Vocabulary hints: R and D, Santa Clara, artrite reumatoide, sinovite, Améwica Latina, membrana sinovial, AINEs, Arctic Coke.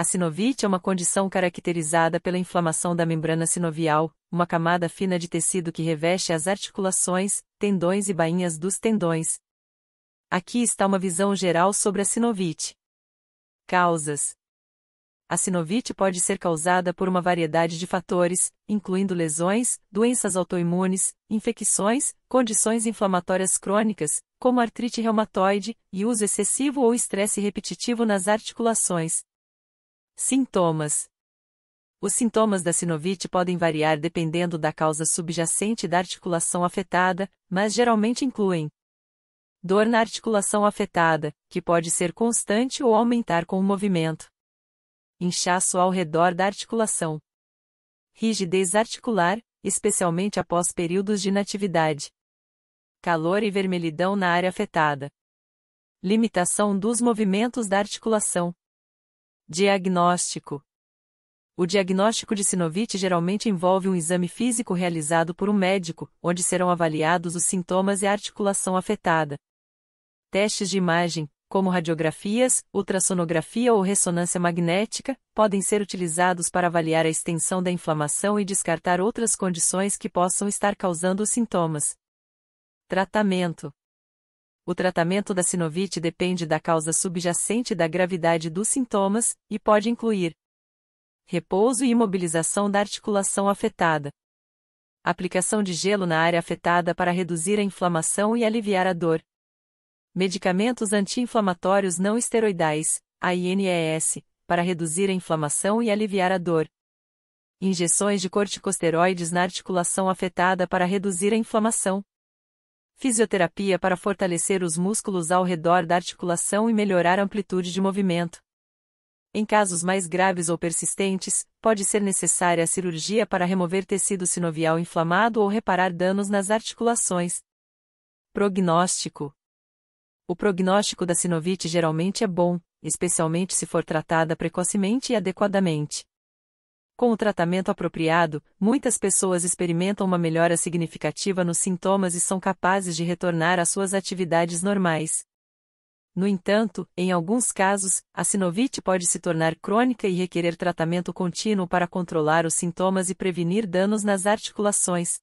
A sinovite é uma condição caracterizada pela inflamação da membrana sinovial, uma camada fina de tecido que reveste as articulações, tendões e bainhas dos tendões. Aqui está uma visão geral sobre a sinovite. Causas: a sinovite pode ser causada por uma variedade de fatores, incluindo lesões, doenças autoimunes, infecções, condições inflamatórias crônicas, como artrite reumatoide, e uso excessivo ou estresse repetitivo nas articulações. Sintomas: os sintomas da sinovite podem variar dependendo da causa subjacente da articulação afetada, mas geralmente incluem dor na articulação afetada, que pode ser constante ou aumentar com o movimento, inchaço ao redor da articulação, rigidez articular, especialmente após períodos de inatividade, calor e vermelhidão na área afetada, limitação dos movimentos da articulação. Diagnóstico: o diagnóstico de sinovite geralmente envolve um exame físico realizado por um médico, onde serão avaliados os sintomas e a articulação afetada. Testes de imagem, como radiografias, ultrassonografia ou ressonância magnética, podem ser utilizados para avaliar a extensão da inflamação e descartar outras condições que possam estar causando os sintomas. Tratamento: o tratamento da sinovite depende da causa subjacente e da gravidade dos sintomas, e pode incluir repouso e imobilização da articulação afetada, aplicação de gelo na área afetada para reduzir a inflamação e aliviar a dor, medicamentos anti-inflamatórios não esteroidais, AINEs, para reduzir a inflamação e aliviar a dor, injeções de corticosteroides na articulação afetada para reduzir a inflamação, fisioterapia para fortalecer os músculos ao redor da articulação e melhorar a amplitude de movimento. Em casos mais graves ou persistentes, pode ser necessária a cirurgia para remover tecido sinovial inflamado ou reparar danos nas articulações. Prognóstico: o prognóstico da sinovite geralmente é bom, especialmente se for tratada precocemente e adequadamente. Com o tratamento apropriado, muitas pessoas experimentam uma melhora significativa nos sintomas e são capazes de retornar às suas atividades normais. No entanto, em alguns casos, a sinovite pode se tornar crônica e requerer tratamento contínuo para controlar os sintomas e prevenir danos nas articulações.